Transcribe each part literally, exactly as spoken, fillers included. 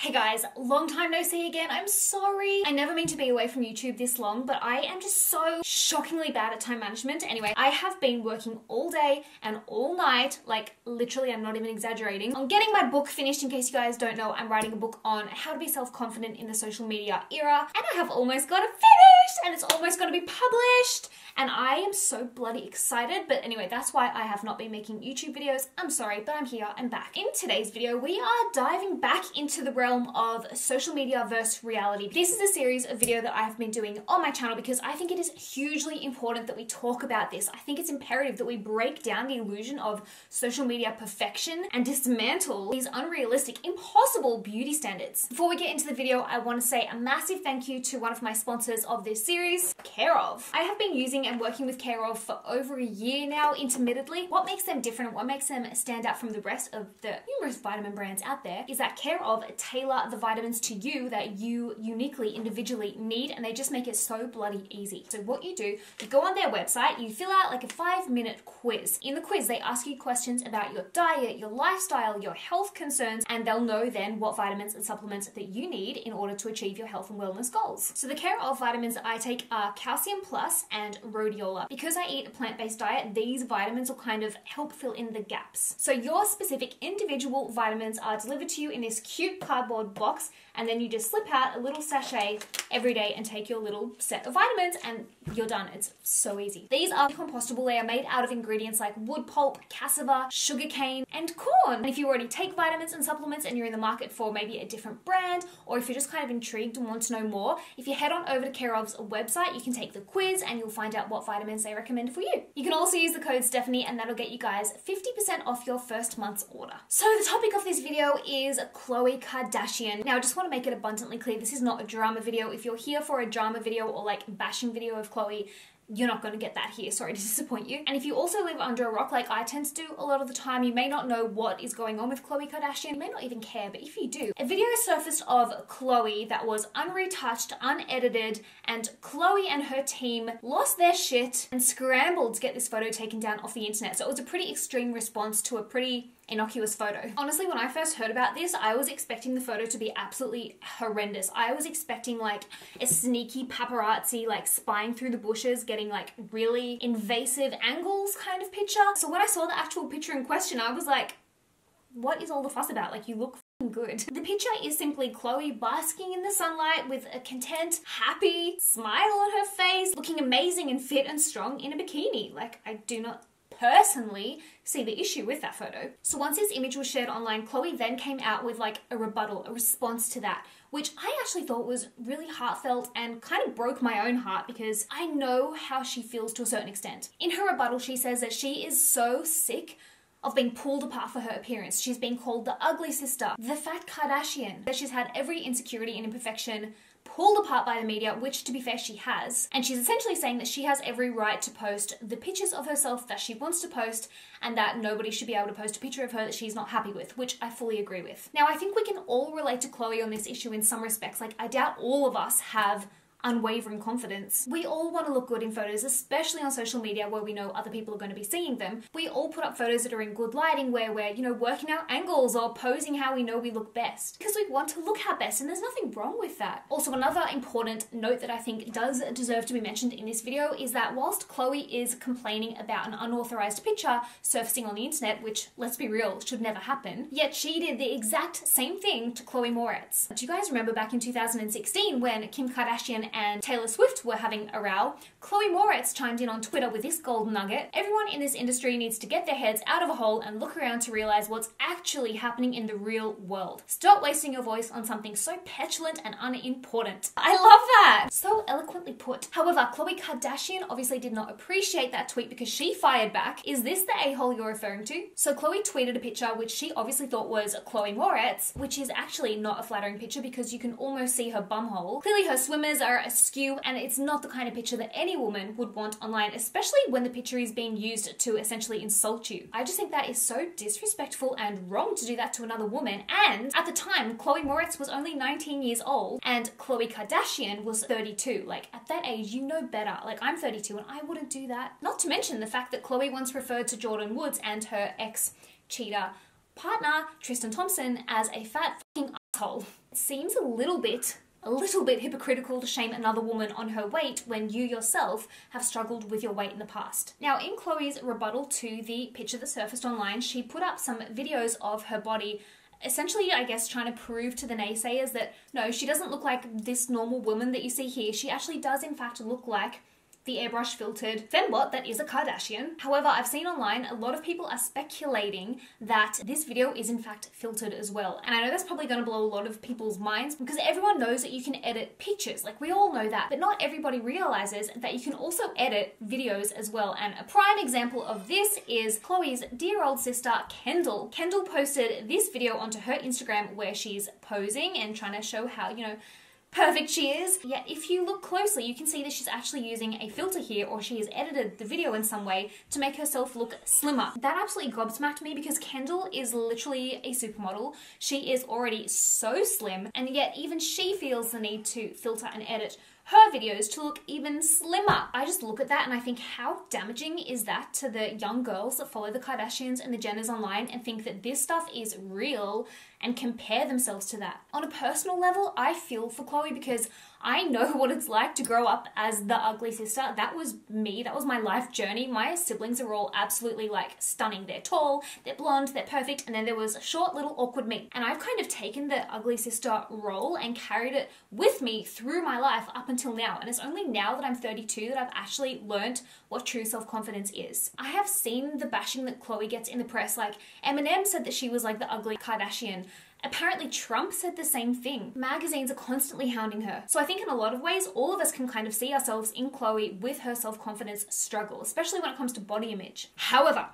Hey guys, long time no see again. I'm sorry. I never mean to be away from YouTube this long, but I am just so shockingly bad at time management. Anyway, I have been working all day and all night, like literally, I'm not even exaggerating, on getting my book finished. In case you guys don't know, I'm writing a book on how to be self-confident in the social media era, and I have almost got it finished and it's almost going to be published and I am so bloody excited. But anyway, that's why I have not been making YouTube videos. I'm sorry, but I'm here and back. In today's video, we are diving back into the realm of social media versus reality. This is a series of video that I have been doing on my channel because I think it is hugely important that we talk about this. I think it's imperative that we break down the illusion of social media perfection and dismantle these unrealistic, impossible beauty standards. Before we get into the video, I want to say a massive thank you to one of my sponsors of this series, Care Of. I have been using and working with Care Of for over a year now, intermittently. What makes them different, what makes them stand out from the rest of the numerous vitamin brands out there, is that Care Of tailor the vitamins to you that you uniquely, individually need, and they just make it so bloody easy. So what you do, you go on their website, you fill out like a five minute quiz. In the quiz, they ask you questions about your diet, your lifestyle, your health concerns, and they'll know then what vitamins and supplements that you need in order to achieve your health and wellness goals. So the Care Of vitamins that I take are Calcium Plus and Rhodiola. Because I eat a plant-based diet, these vitamins will kind of help fill in the gaps. So your specific individual vitamins are delivered to you in this cute cardboard box, and then you just slip out a little sachet every day and take your little set of vitamins and you're done. It's so easy. These are compostable. They are made out of ingredients like wood pulp, cassava, sugarcane, and corn. And if you already take vitamins and supplements and you're in the market for maybe a different brand, or if you're just kind of intrigued and want to know more, if you head on over to Care Of's website, you can take the quiz and you'll find out what vitamins they recommend for you. You can also use the code Stephanie and that'll get you guys fifty percent off your first month's order. So the topic of this video is Khloé Kardashian. Now I just want to make it abundantly clear, this is not a drama video. If you're here for a drama video or like bashing video of Khloé, you're not going to get that here, sorry to disappoint you. And if you also live under a rock like I tend to do a lot of the time, you may not know what is going on with Khloé Kardashian, you may not even care, but if you do, a video surfaced of Khloé that was unretouched, unedited, and Khloé and her team lost their shit and scrambled to get this photo taken down off the internet. So it was a pretty extreme response to a pretty innocuous photo. Honestly, when I first heard about this, I was expecting the photo to be absolutely horrendous. I was expecting like a sneaky paparazzi, like spying through the bushes, getting like really invasive angles kind of picture. So when I saw the actual picture in question, I was like, what is all the fuss about? Like, you look good. The picture is simply Khloé basking in the sunlight with a content, happy smile on her face, looking amazing and fit and strong in a bikini. Like, I do not personally see the issue with that photo. So once this image was shared online, Khloé then came out with like a rebuttal, a response to that, which I actually thought was really heartfelt and kind of broke my own heart because I know how she feels to a certain extent. In her rebuttal, she says that she is so sick of being pulled apart for her appearance. She's been called the ugly sister, the fat Kardashian, that she's had every insecurity and imperfection pulled apart by the media, which to be fair, she has. And she's essentially saying that she has every right to post the pictures of herself that she wants to post and that nobody should be able to post a picture of her that she's not happy with, which I fully agree with. Now, I think we can all relate to Khloé on this issue in some respects. Like, I doubt all of us have unwavering confidence. We all want to look good in photos, especially on social media where we know other people are going to be seeing them. We all put up photos that are in good lighting where we're, you know, working our angles or posing how we know we look best because we want to look our best, and there's nothing wrong with that. Also, another important note that I think does deserve to be mentioned in this video is that whilst Khloé is complaining about an unauthorized picture surfacing on the internet, which, let's be real, should never happen, yet she did the exact same thing to Khloé Moretz. Do you guys remember back in two thousand sixteen when Kim Kardashian and Taylor Swift were having a row? Khloé Moretz chimed in on Twitter with this gold nugget: everyone in this industry needs to get their heads out of a hole and look around to realize what's actually happening in the real world. Stop wasting your voice on something so petulant and unimportant. I love that! So eloquently put. However, Khloé Kardashian obviously did not appreciate that tweet because she fired back. Is this the a-hole you're referring to? So Khloé tweeted a picture which she obviously thought was Khloé Moretz, which is actually not a flattering picture because you can almost see her bumhole. Clearly her swimmers are askew and it's not the kind of picture that any woman would want online, especially when the picture is being used to essentially insult you. I just think that is so disrespectful and wrong to do that to another woman. And at the time, Khloé Moretz was only nineteen years old and Khloé Kardashian was thirty-two. Like, at that age, you know better. Like, I'm thirty-two and I wouldn't do that. Not to mention the fact that Khloé once referred to Jordan Woods and her ex-cheater partner, Tristan Thompson, as a fat fucking asshole. It seems a little bit, a little bit hypocritical to shame another woman on her weight when you yourself have struggled with your weight in the past. Now, in Khloé's rebuttal to the picture that surfaced online, she put up some videos of her body, essentially, I guess, trying to prove to the naysayers that, no, she doesn't look like this normal woman that you see here. She actually does, in fact, look like the airbrush filtered fembot that is a Kardashian. However, I've seen online a lot of people are speculating that this video is in fact filtered as well. And I know that's probably going to blow a lot of people's minds because everyone knows that you can edit pictures. Like, we all know that. But not everybody realizes that you can also edit videos as well. And a prime example of this is Khloé's dear old sister, Kendall. Kendall posted this video onto her Instagram where she's posing and trying to show how, you know, perfect she is. Yet if you look closely, you can see that she's actually using a filter here, or she has edited the video in some way to make herself look slimmer. That absolutely gobsmacked me because Kendall is literally a supermodel. She is already so slim, and yet even she feels the need to filter and edit her videos to look even slimmer. I just look at that and I think, how damaging is that to the young girls that follow the Kardashians and the Jenners online and think that this stuff is real and compare themselves to that? On a personal level, I feel for Khloé because I know what it's like to grow up as the ugly sister. That was me, that was my life journey. My siblings are all absolutely like stunning. They're tall, they're blonde, they're perfect, and then there was a short little awkward me. And I've kind of taken the ugly sister role and carried it with me through my life up until now. And it's only now that I'm thirty-two that I've actually learned what true self-confidence is. I have seen the bashing that Khloé gets in the press, like Eminem said that she was like the ugly Kardashian. Apparently Trump said the same thing. Magazines are constantly hounding her. So I think in a lot of ways, all of us can kind of see ourselves in Khloé with her self-confidence struggle, especially when it comes to body image. However,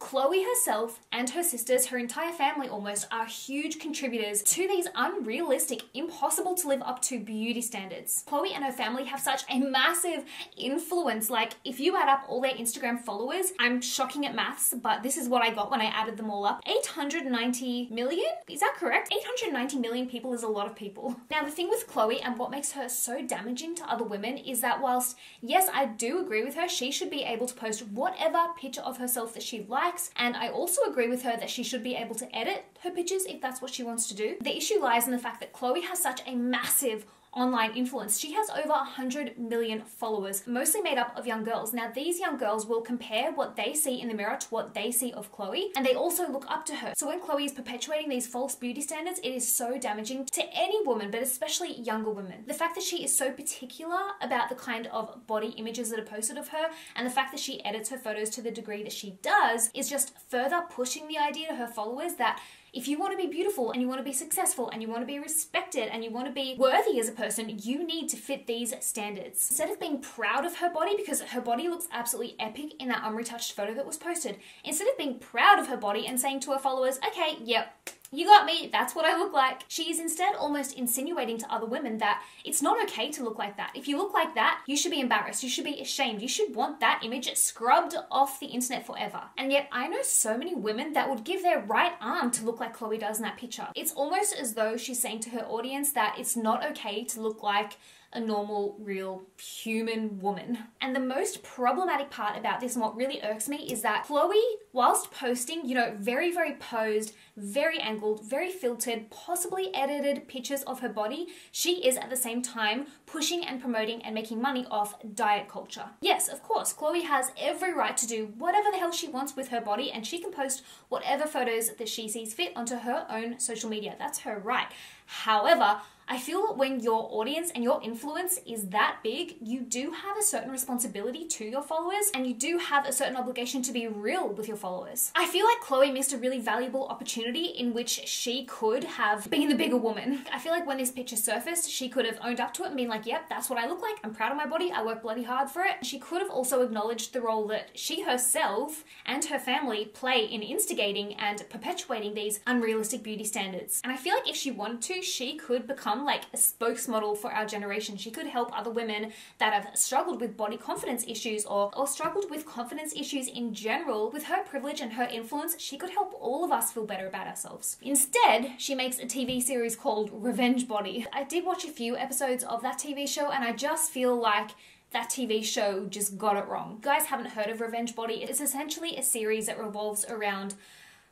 Khloé herself and her sisters, her entire family almost, are huge contributors to these unrealistic, impossible to live up to beauty standards. Khloé and her family have such a massive influence. Like, if you add up all their Instagram followers, I'm shocking at maths, but this is what I got when I added them all up. eight hundred ninety million? Is that correct? eight hundred ninety million people is a lot of people. Now, the thing with Khloé and what makes her so damaging to other women is that whilst, yes, I do agree with her, she should be able to post whatever picture of herself that she likes. And I also agree with her that she should be able to edit her pictures if that's what she wants to do. The issue lies in the fact that Khloé has such a massive online influence. She has over one hundred million followers, mostly made up of young girls. Now, these young girls will compare what they see in the mirror to what they see of Khloé, and they also look up to her. So when Khloé is perpetuating these false beauty standards, it is so damaging to any woman, but especially younger women. The fact that she is so particular about the kind of body images that are posted of her, and the fact that she edits her photos to the degree that she does, is just further pushing the idea to her followers that if you want to be beautiful and you want to be successful and you want to be respected and you want to be worthy as a person, you need to fit these standards. Instead of being proud of her body, because her body looks absolutely epic in that unretouched photo that was posted, instead of being proud of her body and saying to her followers, okay, yep, you got me, that's what I look like, she is instead almost insinuating to other women that it's not okay to look like that. If you look like that, you should be embarrassed, you should be ashamed, you should want that image scrubbed off the internet forever. And yet I know so many women that would give their right arm to look like Khloé does in that picture. It's almost as though she's saying to her audience that it's not okay to look like a normal, real human woman. And the most problematic part about this, and what really irks me, is that Khloé, whilst posting, you know, very, very posed, very angled, very filtered, possibly edited pictures of her body, she is at the same time pushing and promoting and making money off diet culture. Yes, of course, Khloé has every right to do whatever the hell she wants with her body, and she can post whatever photos that she sees fit onto her own social media. That's her right. However, I feel that when your audience and your influence is that big, you do have a certain responsibility to your followers, and you do have a certain obligation to be real with your followers. I feel like Khloé missed a really valuable opportunity in which she could have been the bigger woman. I feel like when this picture surfaced, she could have owned up to it and been like, yep, that's what I look like. I'm proud of my body. I work bloody hard for it. She could have also acknowledged the role that she herself and her family play in instigating and perpetuating these unrealistic beauty standards. And I feel like if she wanted to, she could become like a spokesmodel for our generation. She could help other women that have struggled with body confidence issues or, or struggled with confidence issues in general. With her privilege and her influence, she could help all of us feel better about ourselves. Instead, she makes a T V series called Revenge Body. I did watch a few episodes of that T V show, and I just feel like that T V show just got it wrong. You guys haven't heard of Revenge Body? It's essentially a series that revolves around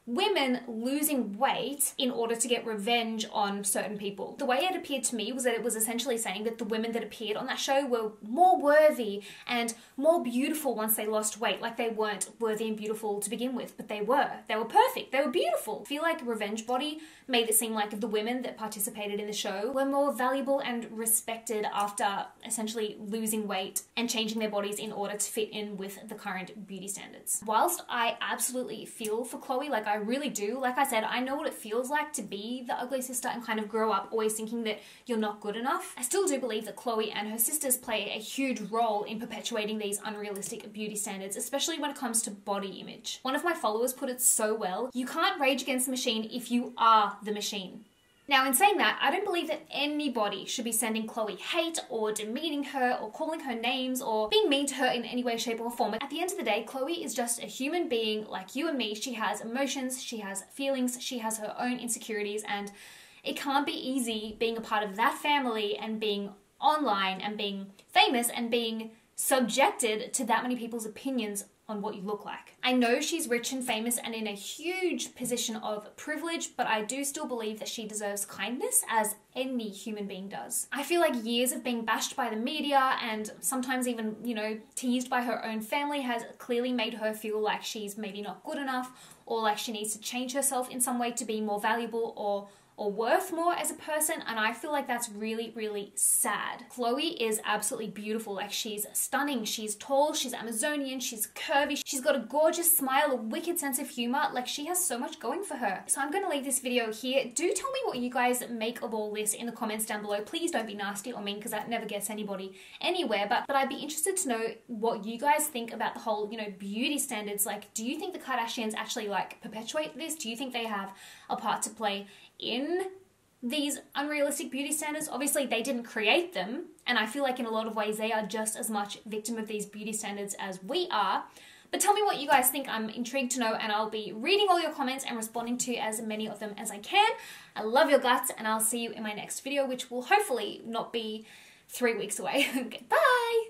women losing weight in order to get revenge on certain people. The way it appeared to me was that it was essentially saying that the women that appeared on that show were more worthy and more beautiful once they lost weight. Like, they weren't worthy and beautiful to begin with, but they were. They were perfect. They were beautiful. I feel like Revenge Body made it seem like the women that participated in the show were more valuable and respected after essentially losing weight and changing their bodies in order to fit in with the current beauty standards. Whilst I absolutely feel for Khloé, like I I really do. Like I said, I know what it feels like to be the ugly sister and kind of grow up always thinking that you're not good enough. I still do believe that Khloé and her sisters play a huge role in perpetuating these unrealistic beauty standards, especially when it comes to body image. One of my followers put it so well, you can't rage against the machine if you are the machine. Now, in saying that, I don't believe that anybody should be sending Khloé hate or demeaning her or calling her names or being mean to her in any way, shape or form. At the end of the day, Khloé is just a human being like you and me. She has emotions, she has feelings, she has her own insecurities, and it can't be easy being a part of that family and being online and being famous and being subjected to that many people's opinions on what you look like. I know she's rich and famous and in a huge position of privilege, but I do still believe that she deserves kindness as any human being does. I feel like years of being bashed by the media and sometimes even, you know, teased by her own family has clearly made her feel like she's maybe not good enough or like she needs to change herself in some way to be more valuable or or worth more as a person, and I feel like that's really, really sad. Khloé is absolutely beautiful. Like, she's stunning, she's tall, she's Amazonian, she's curvy, she's got a gorgeous smile, a wicked sense of humor. Like, she has so much going for her. So I'm gonna leave this video here. Do tell me what you guys make of all this in the comments down below. Please don't be nasty or mean, because that never gets anybody anywhere, but, but I'd be interested to know what you guys think about the whole, you know, beauty standards. Like, do you think the Kardashians actually, like, perpetuate this? Do you think they have a part to play in these unrealistic beauty standards? Obviously they didn't create them, and I feel like in a lot of ways they are just as much victim of these beauty standards as we are. But tell me what you guys think. I'm intrigued to know, and I'll be reading all your comments and responding to as many of them as I can. I love your guts, and I'll see you in my next video, which will hopefully not be three weeks away. Okay, bye!